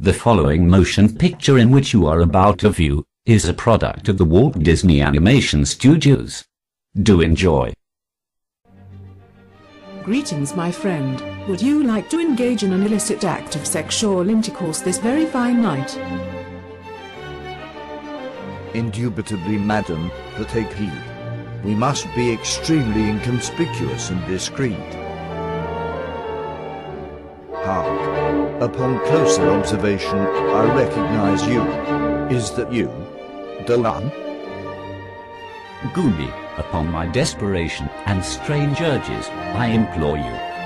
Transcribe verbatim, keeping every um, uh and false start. The following motion picture in which you are about to view is a product of the Walt Disney Animation Studios. Do enjoy. Greetings, my friend. Would you like to engage in an illicit act of sexual intercourse this very fine night? Indubitably, madam, but take heed. We must be extremely inconspicuous and discreet. Hark. Upon closer observation, I recognize you. Is that you, Dolan? Gumi, upon my desperation and strange urges, I implore you,